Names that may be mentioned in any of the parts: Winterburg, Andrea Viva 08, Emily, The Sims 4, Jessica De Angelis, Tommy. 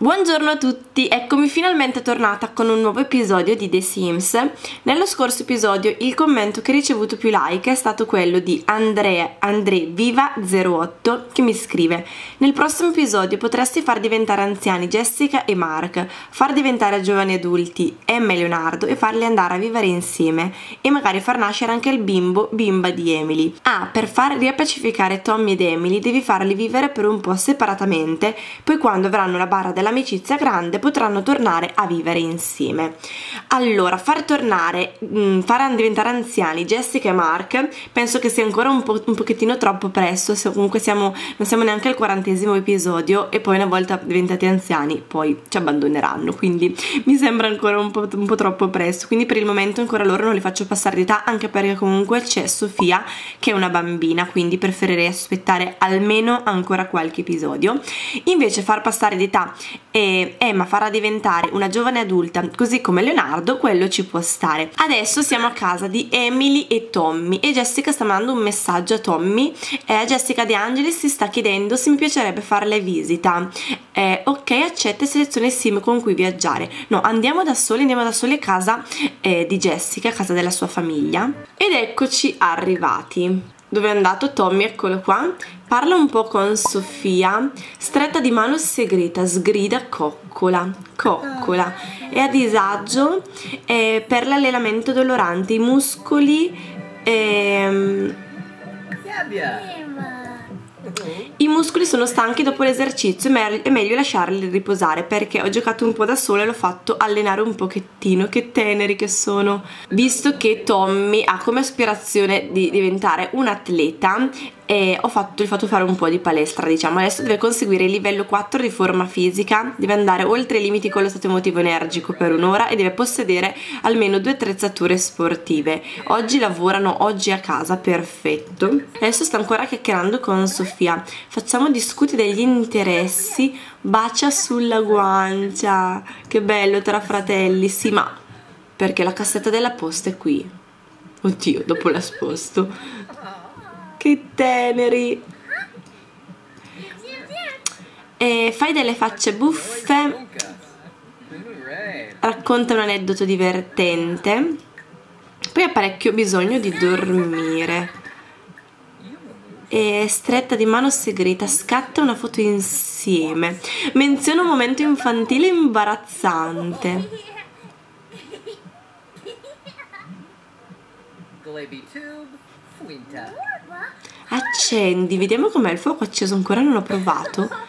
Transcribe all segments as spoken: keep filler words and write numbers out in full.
Buongiorno a tutti, eccomi finalmente tornata con un nuovo episodio di The Sims. Nello scorso episodio il commento che ha ricevuto più like è stato quello di Andrea, Andrea Viva zero otto, che mi scrive: nel prossimo episodio potresti far diventare anziani Jessica e Mark, far diventare giovani adulti Emma e Leonardo e farli andare a vivere insieme, e magari far nascere anche il bimbo bimba di Emily. Ah, per far riappacificare Tommy ed Emily devi farli vivere per un po' separatamente, poi quando avranno la bara della amicizia grande potranno tornare a vivere insieme. Allora, far tornare, mh, far diventare anziani Jessica e Mark penso che sia ancora un, po un pochettino troppo presto, se comunque siamo, non siamo neanche al quarantesimo episodio e poi una volta diventati anziani poi ci abbandoneranno, quindi mi sembra ancora un po', un po' troppo presto, quindi per il momento ancora loro non li faccio passare di età, anche perché comunque c'è Sofia che è una bambina, quindi preferirei aspettare almeno ancora qualche episodio. Invece far passare di età e Emma farà diventare una giovane adulta, così come Leonardo, quello ci può stare. Adesso siamo a casa di Emily e Tommy e Jessica sta mandando un messaggio a Tommy. eh, Jessica De Angelis si sta chiedendo se mi piacerebbe farle visita. eh, ok, accetta e selezione sim con cui viaggiare. No, andiamo da soli, andiamo da soli a casa eh, di Jessica, a casa della sua famiglia. Ed eccoci arrivati. Dove è andato Tommy? Eccolo qua. Parla un po' con Sofia. Stretta di mano segreta, sgrida coccola, coccola. È a disagio eh, per l'allenamento dolorante, i muscoli ehm... i muscoli sono stanchi dopo l'esercizio, è meglio lasciarli riposare, perché ho giocato un po' da sola e l'ho fatto allenare un pochettino. Che teneri che sono. Visto che Tommy ha come aspirazione di diventare un atleta, e ho fatto, gli ho fatto fare un po' di palestra, diciamo. Adesso deve conseguire il livello quattro di forma fisica, deve andare oltre i limiti con lo stato emotivo energico per un'ora e deve possedere almeno due attrezzature sportive. Oggi lavorano, oggi a casa, perfetto. Adesso sto ancora chiacchierando con Sofia. Facciamo discutere degli interessi, bacia sulla guancia, che bello, tra fratelli. Sì, ma perché la cassetta della posta è qui? Oddio, dopo la sposto. Che teneri! E fai delle facce buffe. Racconta un aneddoto divertente. Poi ha parecchio bisogno di dormire. E stretta di mano segreta, scatta una foto insieme. Menziona un momento infantile imbarazzante. Accendi, vediamo com'è il fuoco acceso, ancora non l'ho provato.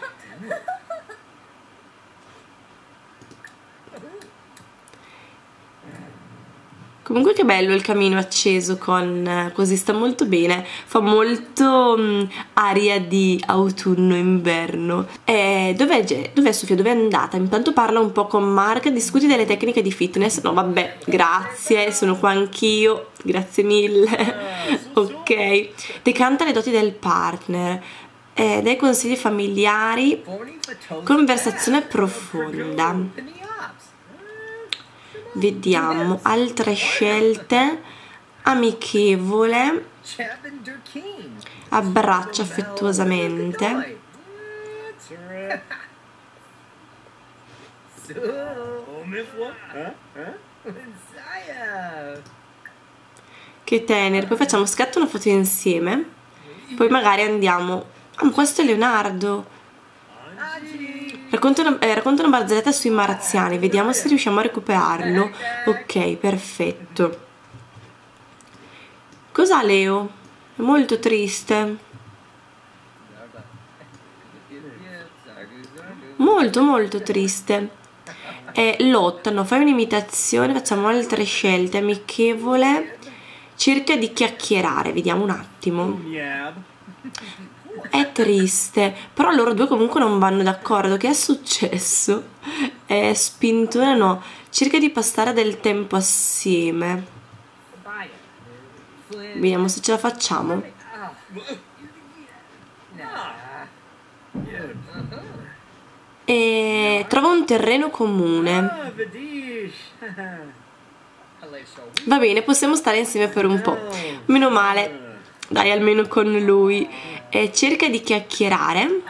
Comunque che bello il camino acceso con così, sta molto bene, fa molto mh, aria di autunno-inverno. Eh, dov'è dov'è Sofia? Dov'è andata? Intanto parla un po' con Mark, discuti delle tecniche di fitness. No vabbè, grazie, sono qua anch'io, grazie mille. Ok, decanta le doti del partner, eh, dai consigli familiari, conversazione profonda. Vediamo altre scelte. Amichevole, abbraccia affettuosamente. Che tenero. Poi facciamo scatto una foto insieme, poi magari andiamo. Ah, questo è Leonardo. Racconta una, eh, racconta una barzelletta sui marziani, vediamo se riusciamo a recuperarlo. Ok, perfetto. Cos'ha Leo? È molto triste. Molto, molto triste. Eh, lottano, fai un'imitazione, facciamo altre scelte. Amichevole, cerca di chiacchierare, vediamo un attimo. È triste, però loro due comunque non vanno d'accordo. Che è successo? È spintona, no. Cerca di passare del tempo assieme. Vediamo se ce la facciamo. E trova un terreno comune. Va bene, possiamo stare insieme per un po'. Meno male. Dai, almeno con lui. Eh, cerca di chiacchierare.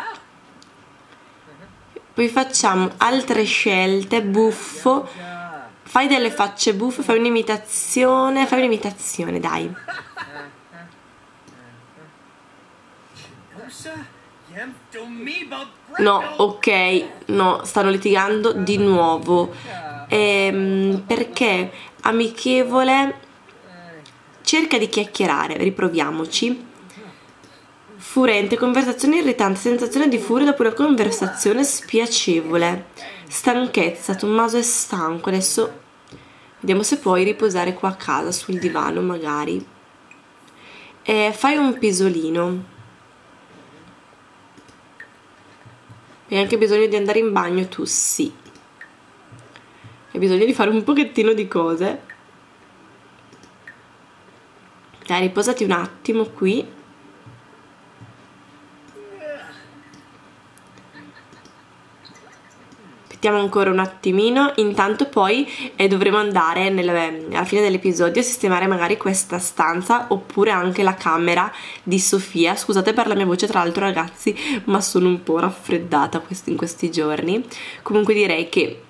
poi facciamo altre scelte, buffo, fai delle facce buffe, fai un'imitazione, fai un'imitazione, dai. No, ok, no, stanno litigando di nuovo. Ehm, perché amichevole, cerca di chiacchierare, riproviamoci. Furente, conversazione irritante, sensazione di furia dopo una conversazione spiacevole. Stanchezza, Tommaso è stanco, adesso vediamo se puoi riposare qua a casa sul divano magari. E fai un pisolino. Hai anche bisogno di andare in bagno tu? Sì. Hai bisogno di fare un pochettino di cose. Dai, riposati un attimo qui. Aspettiamo ancora un attimino, intanto poi eh, dovremo andare nel, alla fine dell'episodio a sistemare magari questa stanza oppure anche la camera di Sofia. Scusate per la mia voce tra l'altro ragazzi, ma sono un po' raffreddata questi, in questi giorni. Comunque direi che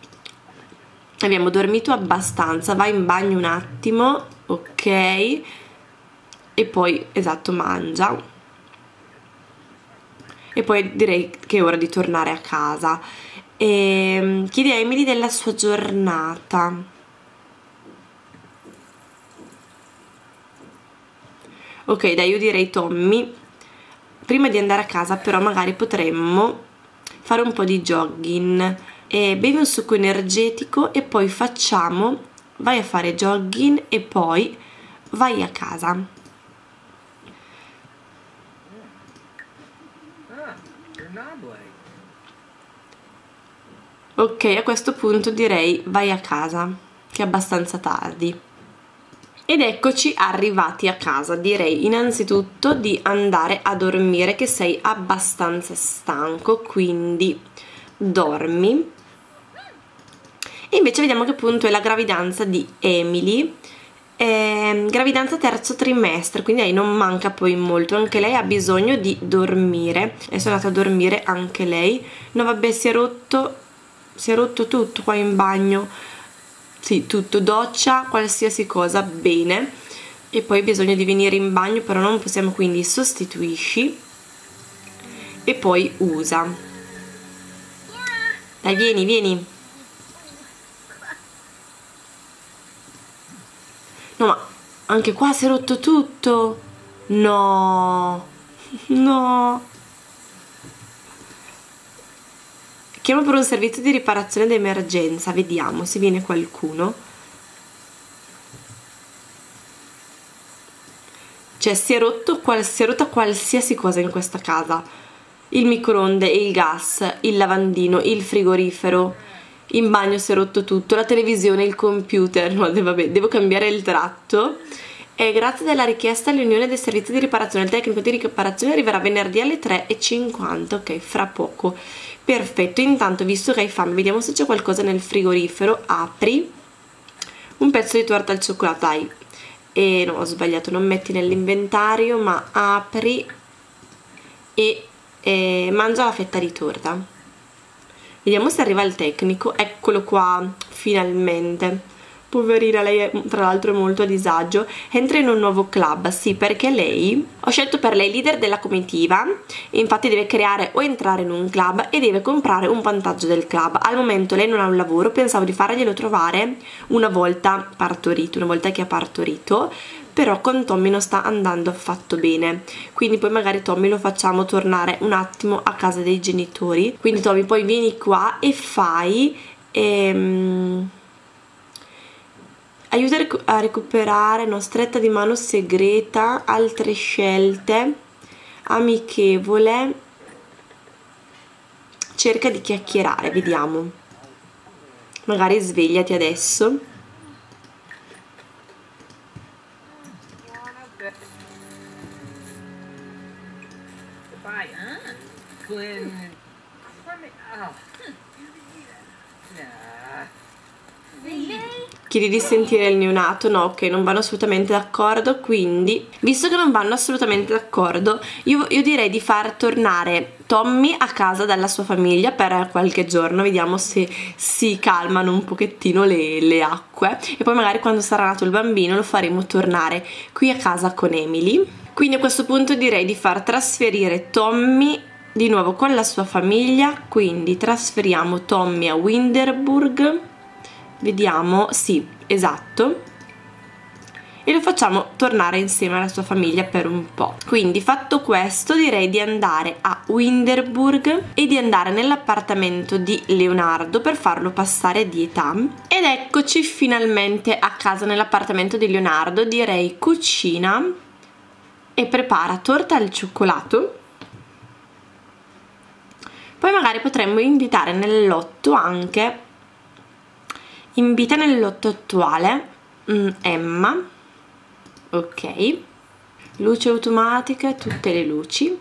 abbiamo dormito abbastanza, vai in bagno un attimo, ok, e poi esatto mangia e poi direi che è ora di tornare a casa. E chiedi a Emily della sua giornata. Ok, dai, io direi Tommy, prima di andare a casa però magari potremmo fare un po' di jogging. E bevi un succo energetico e poi facciamo, vai a fare jogging e poi vai a casa. Ok, a questo punto direi vai a casa, che è abbastanza tardi. Ed eccoci arrivati a casa, direi innanzitutto di andare a dormire che sei abbastanza stanco, quindi dormi. E invece vediamo che punto è la gravidanza di Emily, eh, gravidanza terzo trimestre, quindi lei non manca poi molto, anche lei ha bisogno di dormire. Adesso è andata a dormire anche lei, no vabbè si è rotto... si è rotto tutto qua in bagno, sì tutto, doccia, qualsiasi cosa, bene, e poi bisogna di venire in bagno però non possiamo, quindi sostituisci e poi usa, dai vieni vieni. No ma anche qua si è rotto tutto, no no. Chiamo per un servizio di riparazione d'emergenza, vediamo se viene qualcuno. Cioè si è, rotto, si è rotta qualsiasi cosa in questa casa. Il microonde, il gas, il lavandino, il frigorifero, in bagno si è rotto tutto, la televisione, il computer, no vabbè devo cambiare il tratto. E grazie della richiesta all'Unione dei Servizi di Riparazione, il tecnico di riparazione arriverà venerdì alle tre e cinquanta, ok, fra poco. Perfetto, intanto visto che hai fame, vediamo se c'è qualcosa nel frigorifero, apri un pezzo di torta al cioccolato, dai, e no, ho sbagliato, non metti nell'inventario, ma apri e, e mangia la fetta di torta. Vediamo se arriva il tecnico, eccolo qua, finalmente. Poverina, lei è, tra l'altro è molto a disagio, entra in un nuovo club, sì perché lei, ho scelto per lei leader della comitiva, infatti deve creare o entrare in un club e deve comprare un vantaggio del club, al momento lei non ha un lavoro, pensavo di farglielo trovare una volta partorito, una volta che ha partorito, però con Tommy non sta andando affatto bene, quindi poi magari Tommy lo facciamo tornare un attimo a casa dei genitori, quindi Tommy poi vieni qua e fai... Ehm... aiuta a recuperare, no, stretta di mano segreta, altre scelte, amichevole, cerca di chiacchierare, vediamo, magari svegliati adesso. Chiedi di sentire il neonato, no, ok, non vanno assolutamente d'accordo, quindi, visto che non vanno assolutamente d'accordo, io, io direi di far tornare Tommy a casa dalla sua famiglia per qualche giorno, vediamo se si calmano un pochettino le, le acque, e poi magari quando sarà nato il bambino lo faremo tornare qui a casa con Emily. Quindi a questo punto direi di far trasferire Tommy di nuovo con la sua famiglia, quindi trasferiamo Tommy a Winterburg. Vediamo, sì, esatto, e lo facciamo tornare insieme alla sua famiglia per un po'. Quindi fatto questo direi di andare a Winterburg e di andare nell'appartamento di Leonardo per farlo passare di età. Ed eccoci finalmente a casa nell'appartamento di Leonardo, direi cucina e prepara torta al cioccolato. Poi magari potremmo invitare nel lotto anche... Invita nel lotto attuale Emma, ok, luce automatica, tutte le luci.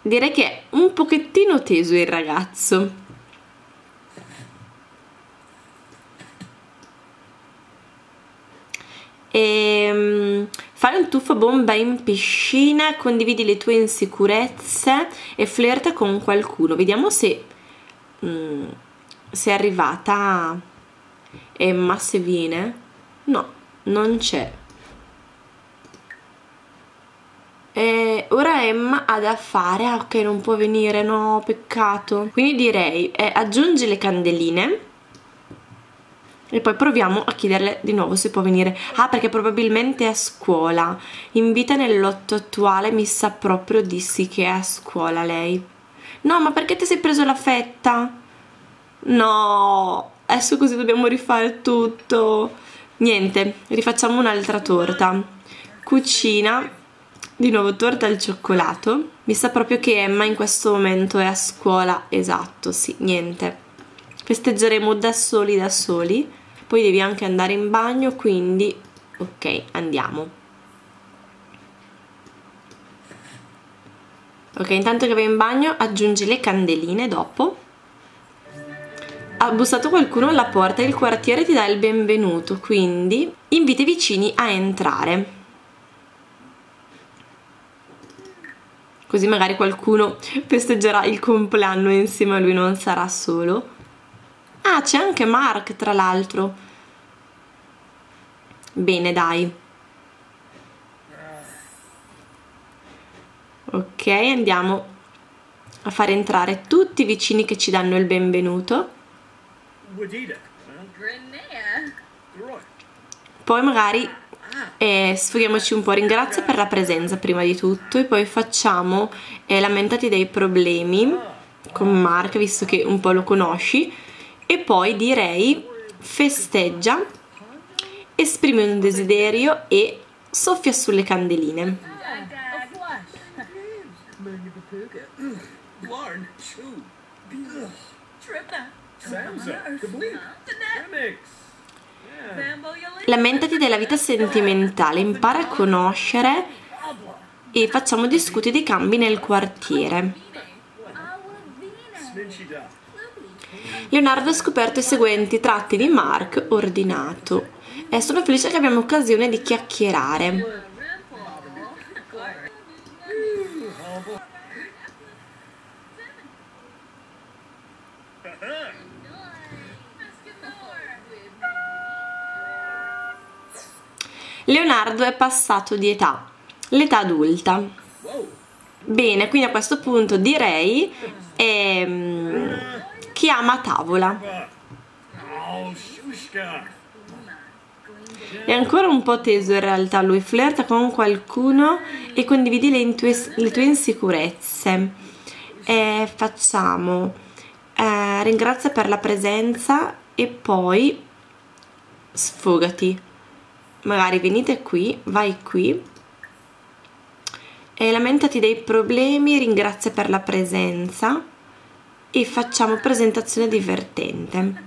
Direi che è un pochettino teso il ragazzo. E fai un tuffo bomba in piscina, condividi le tue insicurezze e flirta con qualcuno. Vediamo se, mm, se è arrivata Emma, se viene. No, non c'è. E ora Emma ha da fare, ah, ok, non può venire, no, peccato. Quindi direi eh, aggiungi le candeline e poi proviamo a chiederle di nuovo se può venire. Ah, perché probabilmente è a scuola. Invita nel lotto attuale, mi sa proprio di sì che è a scuola lei. No, ma perché ti sei preso la fetta? No, adesso così dobbiamo rifare tutto. Niente, rifacciamo un'altra torta. Cucina, di nuovo torta al cioccolato. Mi sa proprio che Emma in questo momento è a scuola, esatto, sì, niente. Festeggeremo da soli da soli. Poi devi anche andare in bagno, quindi ok, andiamo. Ok, intanto che vai in bagno aggiungi le candeline dopo. Ha bussato qualcuno alla porta e il quartiere ti dà il benvenuto, quindi invita i vicini a entrare. Così magari qualcuno festeggerà il compleanno e insieme a lui non sarà solo. Ah, c'è anche Mark, tra l'altro. Bene, dai. Ok, andiamo a far entrare tutti i vicini che ci danno il benvenuto. Poi magari eh, sfoghiamoci un po'. Ringrazia per la presenza prima di tutto e poi facciamo eh, lamentati dei problemi con Mark, visto che un po' lo conosci. E poi direi festeggia, esprimi un desiderio e soffia sulle candeline. Lamentati della vita sentimentale, impara a conoscere e facciamo discutere dei cambi nel quartiere. Leonardo ha scoperto i seguenti tratti di Mark ordinato. E sono felice che abbiamo occasione di chiacchierare. Leonardo è passato di età, l'età adulta. Bene, quindi a questo punto direi... Ehm, chiama a tavola. È ancora un po' teso in realtà lui, flirta con qualcuno e condividi le tue, le tue insicurezze. E facciamo eh, ringrazia per la presenza e poi sfogati. Magari venite qui, vai qui e lamentati dei problemi, ringrazia per la presenza. E facciamo presentazione divertente.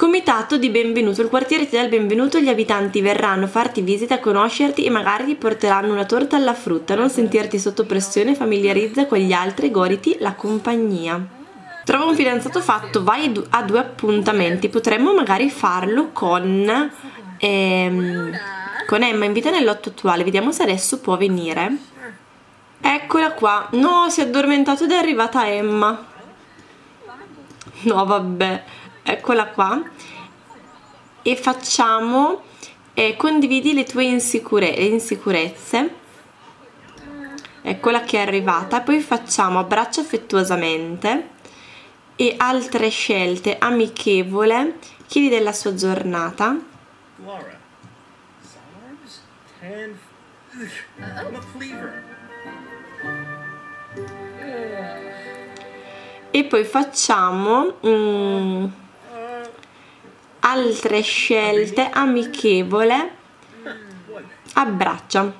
Comitato di benvenuto. Il quartiere ti dà il benvenuto, gli abitanti verranno a farti visita, a conoscerti e magari ti porteranno una torta alla frutta. Non sentirti sotto pressione, familiarizza con gli altri, goditi la compagnia. Trova un fidanzato fatto, vai a due appuntamenti. Potremmo magari farlo con, ehm, con Emma, invita nel lotto attuale, vediamo se adesso può venire. Eccola qua. No, si è addormentato ed è arrivata Emma. No, vabbè. Eccola qua. E facciamo eh, condividi le tue insicure, le insicurezze. Eccola che è arrivata. Poi facciamo abbraccio affettuosamente e altre scelte amichevole, chiedi della sua giornata. Laura Summers ten. E poi facciamo mm, altre scelte amichevole, abbraccia.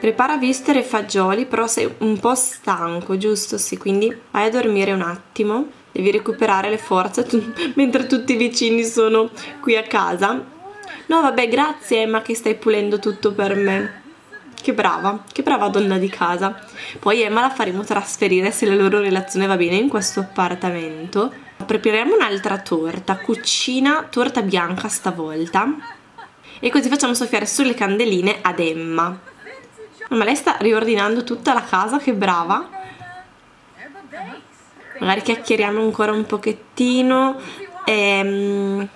Prepara vistere e fagioli, però sei un po' stanco, giusto? Sì, quindi vai a dormire un attimo, devi recuperare le forze tu, mentre tutti i vicini sono qui a casa. No vabbè, grazie Emma che stai pulendo tutto per me. Che brava, che brava donna di casa. Poi Emma la faremo trasferire, se la loro relazione va bene, in questo appartamento. Prepariamo un'altra torta, cucina torta bianca stavolta. E così facciamo soffiare sulle candeline ad Emma. Ma lei sta riordinando tutta la casa, che brava. Magari chiacchieriamo ancora un pochettino. Ehm...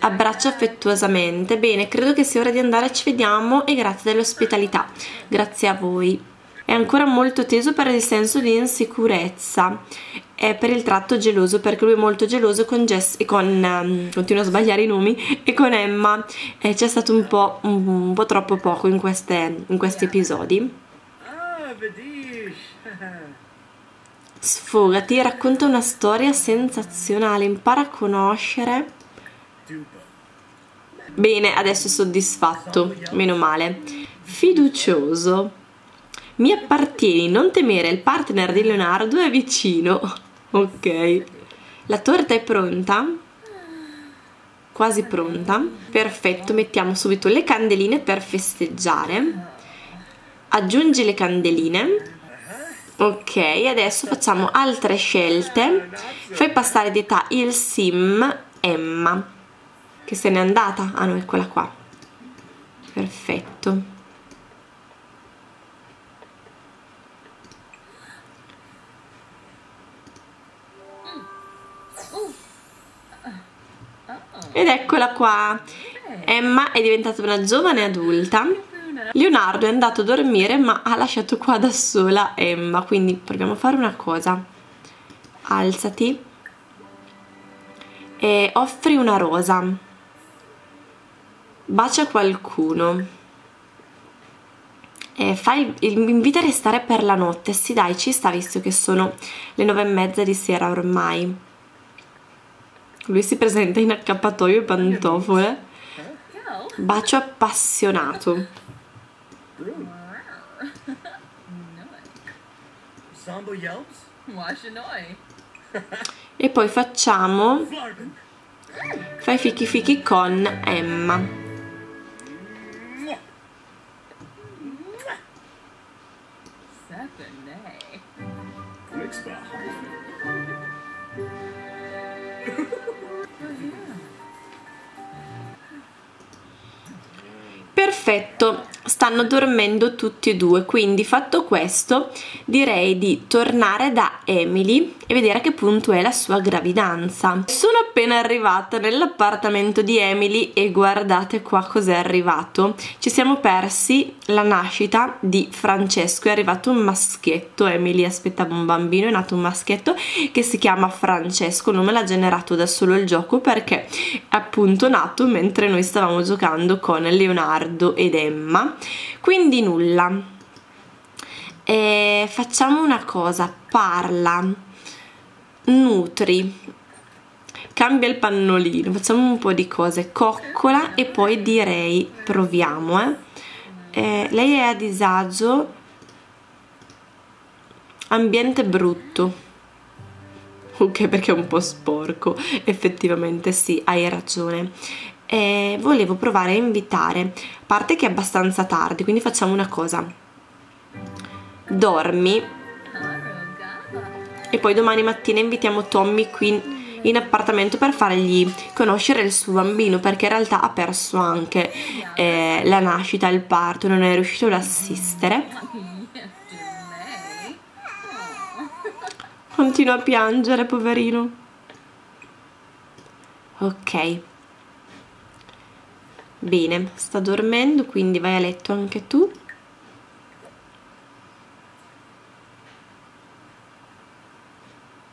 Abbraccio affettuosamente. Bene, credo che sia ora di andare, ci vediamo e grazie dell'ospitalità. Grazie a voi. È ancora molto teso per il senso di insicurezza, è per il tratto geloso, perché lui è molto geloso con Jess e con um, continuo a sbagliare i nomi, e con Emma eh, c'è stato un po', un, un po' troppo poco in, queste, in questi episodi. Sfogati, racconta una storia sensazionale, impara a conoscere. Bene, adesso è soddisfatto, meno male. Fiducioso. Mi appartieni, non temere, il partner di Leonardo è vicino. Ok. La torta è pronta? Quasi pronta. Perfetto, mettiamo subito le candeline per festeggiare. Aggiungi le candeline. Ok, adesso facciamo altre scelte. Fai passare di età il sim Emma. Che se n'è andata? Ah no, eccola qua. Perfetto. Ed eccola qua. Emma è diventata una giovane adulta. Leonardo è andato a dormire ma ha lasciato qua da sola Emma. Quindi proviamo a fare una cosa. Alzati. E offri una rosa. Bacia qualcuno e fai il, invita a restare per la notte. Sì dai, ci sta, visto che sono le nove e mezza di sera ormai. Lui si presenta in accappatoio e pantofole. Bacio appassionato. E poi facciamo fai fichi fichi con Emma. Perfetto, stanno dormendo tutti e due, quindi fatto questo direi di tornare da Emily e vedere a che punto è la sua gravidanza. Sono appena arrivata nell'appartamento di Emily e guardate qua cos'è arrivato. Ci siamo persi la nascita di Francesco, è arrivato un maschietto. Emily aspettava un bambino, è nato un maschietto che si chiama Francesco. Non me l'ha generato da solo il gioco perché è appunto nato mentre noi stavamo giocando con Leonardo ed Emma. Quindi nulla, e facciamo una cosa, parla, nutri, cambia il pannolino, facciamo un po' di cose, coccola e poi direi proviamo. eh. Eh, lei è a disagio, ambiente brutto, ok, perché è un po' sporco, effettivamente sì, hai ragione. E volevo provare a invitare, a parte che è abbastanza tardi, quindi facciamo una cosa: dormi e poi domani mattina invitiamo Tommy qui in appartamento per fargli conoscere il suo bambino, perché in realtà ha perso anche eh, la nascita, il parto, non è riuscito ad assistere. Continua a piangere, poverino. Ok, bene, sta dormendo, quindi vai a letto anche tu.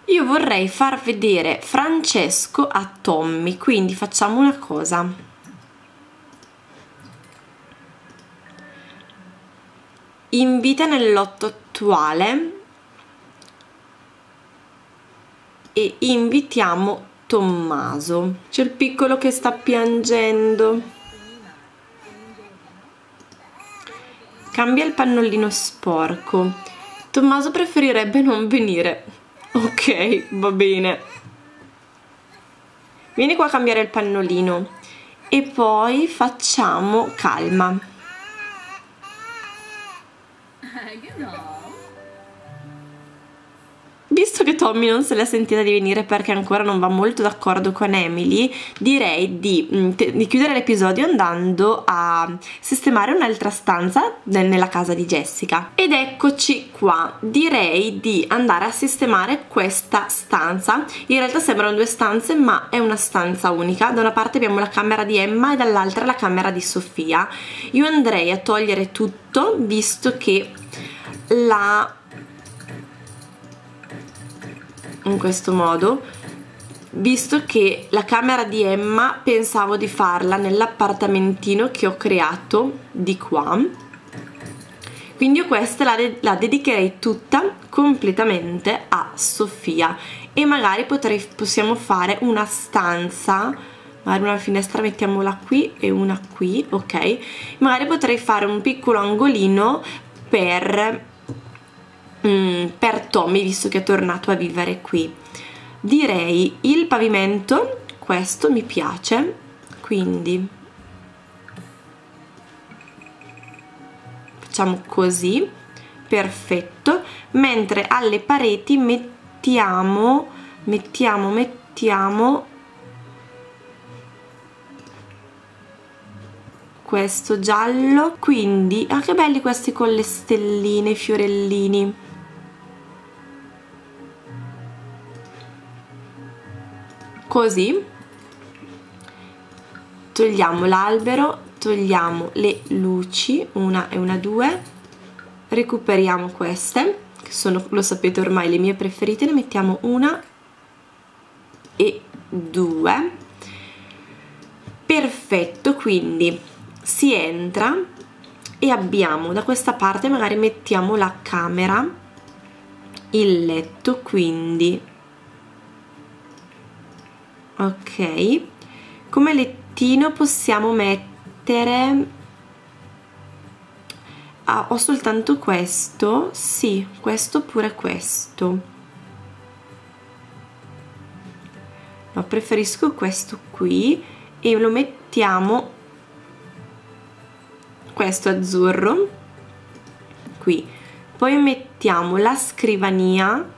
Io vorrei far vedere Francesco a Tommy, quindi facciamo una cosa. Invita nel lotto attuale e invitiamo Tommaso. C'è il piccolo che sta piangendo. Cambia il pannolino sporco. Tommaso preferirebbe non venire. Ok, va bene. Vieni qua a cambiare il pannolino e poi facciamo calma. Visto che Tommy non se l'ha sentita di venire perché ancora non va molto d'accordo con Emily, direi di, di chiudere l'episodio andando a sistemare un'altra stanza nella casa di Jessica. Ed eccoci qua, direi di andare a sistemare questa stanza. In realtà sembrano due stanze, ma è una stanza unica. Da una parte abbiamo la camera di Emma e dall'altra la camera di Sofia. Io andrei a togliere tutto, visto che la... in questo modo, visto che la camera di Emma pensavo di farla nell'appartamentino che ho creato di qua, quindi io questa la, de la dedicherei tutta completamente a Sofia. E magari potrei, possiamo fare una stanza, magari una finestra mettiamola qui e una qui, ok? Magari potrei fare un piccolo angolino per... per Tommy, visto che è tornato a vivere qui. Direi il pavimento, questo mi piace, quindi facciamo così, perfetto. Mentre alle pareti mettiamo mettiamo mettiamo questo giallo, quindi ah, che belli questi con le stelline, i fiorellini. Così togliamo l'albero, togliamo le luci, una e una, due, recuperiamo queste che sono, lo sapete ormai, le mie preferite, ne mettiamo una e due. Perfetto, quindi si entra e abbiamo da questa parte, magari mettiamo la camera, il letto, quindi ok, come lettino possiamo mettere, ah, ho soltanto questo, sì, questo oppure questo, no, preferisco questo qui e lo mettiamo, questo azzurro qui, poi mettiamo la scrivania,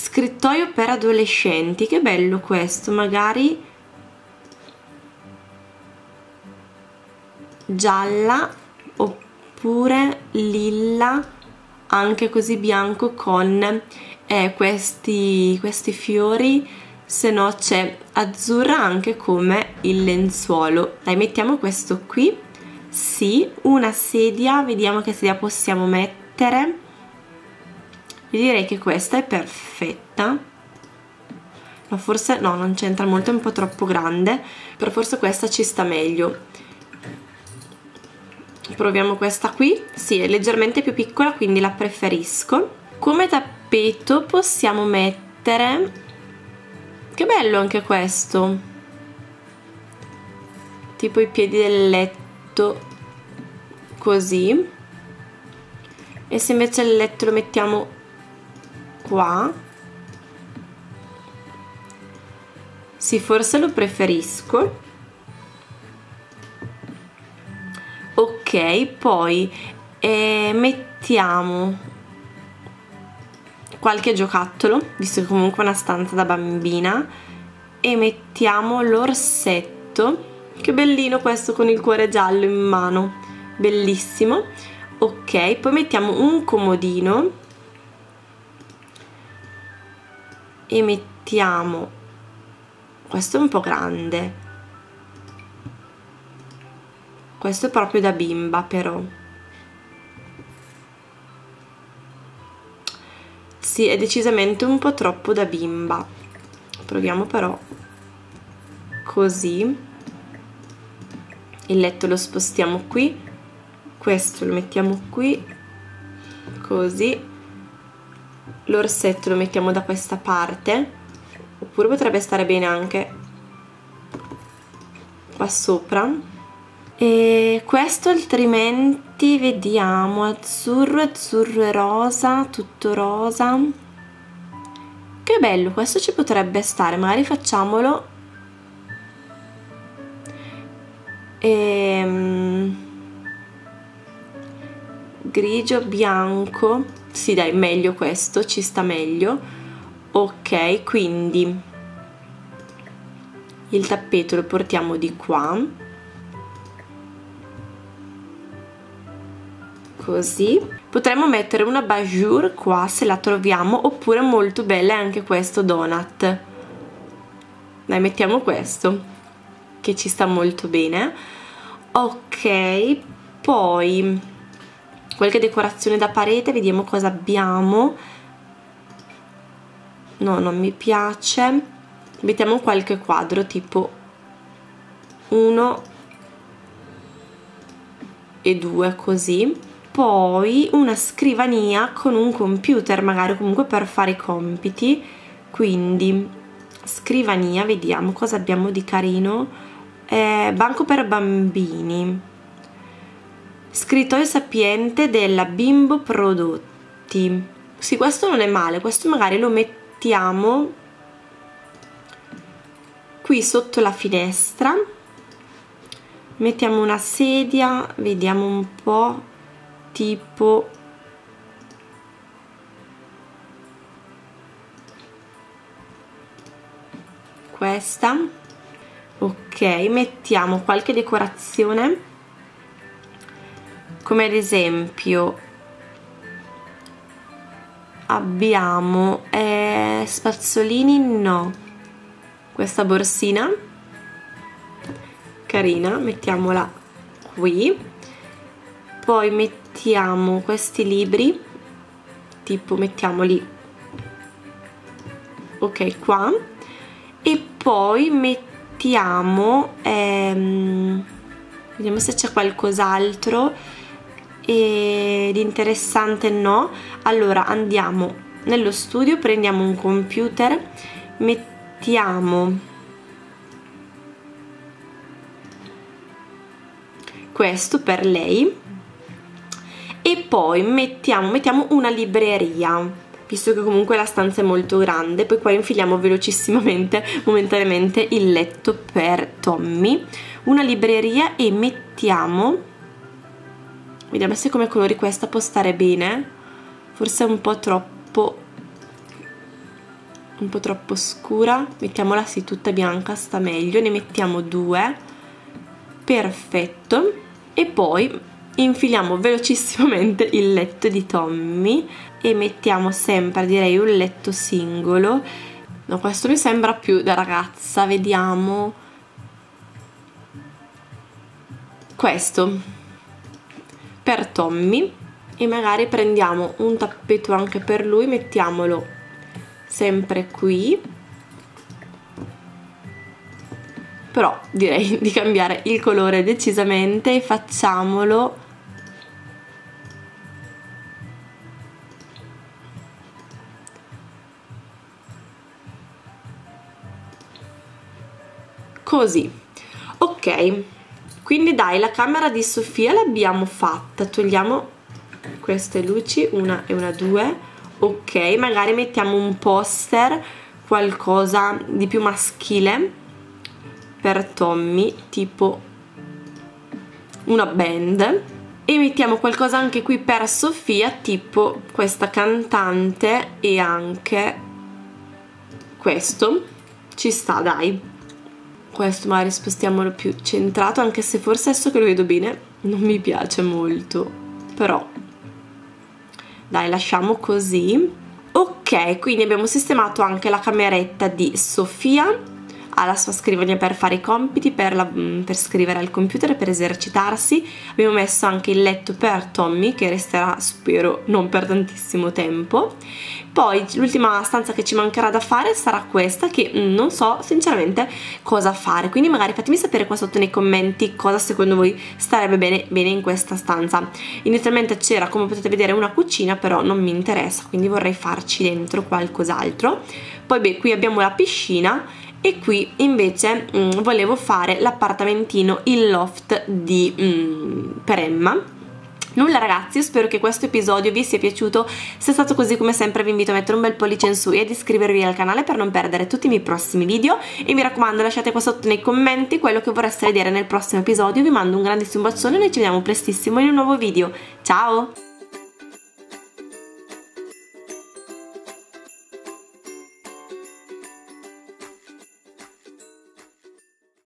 scrittoio per adolescenti, che bello questo, magari gialla oppure lilla, anche così bianco con eh, questi, questi fiori, se no c'è azzurra anche come il lenzuolo. Dai, mettiamo questo qui, sì, una sedia, vediamo che sedia possiamo mettere. Direi che questa è perfetta, ma forse no, non c'entra molto, è un po' troppo grande, però forse questa ci sta meglio. Proviamo questa qui, sì, è leggermente più piccola, quindi la preferisco. Come tappeto possiamo mettere, che bello anche questo, tipo i piedi del letto, così. E se invece il letto lo mettiamo qua. Sì, forse lo preferisco. Ok, poi eh, mettiamo qualche giocattolo, visto che comunque è una stanza da bambina, e mettiamo l'orsetto. Che bellino questo con il cuore giallo in mano, bellissimo. Ok, poi mettiamo un comodino e mettiamo, questo è un po' grande, questo è proprio da bimba però. Sì, è decisamente un po' troppo da bimba. Proviamo però così. Il letto lo spostiamo qui, questo lo mettiamo qui, così. L'orsetto lo mettiamo da questa parte, oppure potrebbe stare bene anche qua sopra. E questo altrimenti vediamo, azzurro, azzurro e rosa, tutto rosa. Che bello, questo ci potrebbe stare, magari facciamolo. E... grigio, bianco, sì dai, meglio questo, ci sta meglio. Ok, quindi il tappeto lo portiamo di qua, così. Potremmo mettere una bajure qua se la troviamo, oppure molto bella è anche questo donut. Dai, mettiamo questo che ci sta molto bene. Ok, poi qualche decorazione da parete, vediamo cosa abbiamo. No, non mi piace. Mettiamo qualche quadro, tipo uno e due, così. Poi una scrivania con un computer, magari, comunque per fare i compiti. Quindi scrivania, vediamo cosa abbiamo di carino. Eh, banco per bambini, scrittoio sapiente della Bimbo Prodotti. Sì, questo non è male, questo magari lo mettiamo qui sotto la finestra. Mettiamo una sedia, vediamo un po', tipo questa. Ok, mettiamo qualche decorazione, come ad esempio abbiamo eh, spazzolini, no, questa borsina carina, mettiamola qui. Poi mettiamo questi libri, tipo mettiamoli ok qua, e poi mettiamo Mettiamo, ehm, vediamo se c'è qualcos'altro di interessante. No, allora andiamo nello studio, prendiamo un computer, mettiamo questo per lei, e poi mettiamo, mettiamo una libreria, visto che comunque la stanza è molto grande. Poi qua infiliamo velocissimamente, momentaneamente, il letto per Tommy, una libreria, e mettiamo, vediamo se come colori questa può stare bene, forse è un po' troppo un po' troppo scura, mettiamola sì tutta bianca, sta meglio. Ne mettiamo due, perfetto. E poi infiliamo velocissimamente il letto di Tommy e mettiamo sempre, direi, un letto singolo. No, questo mi sembra più da ragazza, vediamo questo per Tommy. E magari prendiamo un tappeto anche per lui, mettiamolo sempre qui, però direi di cambiare il colore decisamente e facciamolo così. Ok, quindi dai, la camera di Sofia l'abbiamo fatta. Togliamo queste luci, una e una, due. ok, magari mettiamo un poster, qualcosa di più maschile per Tommy, tipo una band, e mettiamo qualcosa anche qui per Sofia, tipo questa cantante, e anche questo ci sta, dai. Questo magari spostiamolo più centrato, anche se forse adesso che lo vedo bene non mi piace molto, però dai, lasciamo così. Ok, quindi abbiamo sistemato anche la cameretta di Sofia, ha la sua scrivania per fare i compiti, per, la, per scrivere al computer, per esercitarsi. Abbiamo messo anche il letto per Tommy, che resterà spero non per tantissimo tempo. Poi l'ultima stanza che ci mancherà da fare sarà questa, che non so sinceramente cosa fare, quindi magari fatemi sapere qua sotto nei commenti cosa secondo voi starebbe bene, bene in questa stanza. Inizialmente c'era, come potete vedere, una cucina, però non mi interessa, quindi vorrei farci dentro qualcos'altro. Poi beh, qui abbiamo la piscina, e qui invece mh, volevo fare l'appartamentino, il loft di, mh, per Emma. Nulla ragazzi, io spero che questo episodio vi sia piaciuto, se è stato così come sempre vi invito a mettere un bel pollice in su e ad iscrivervi al canale per non perdere tutti i miei prossimi video, e mi raccomando lasciate qua sotto nei commenti quello che vorreste vedere nel prossimo episodio. Vi mando un grandissimo bacione e noi ci vediamo prestissimo in un nuovo video, ciao!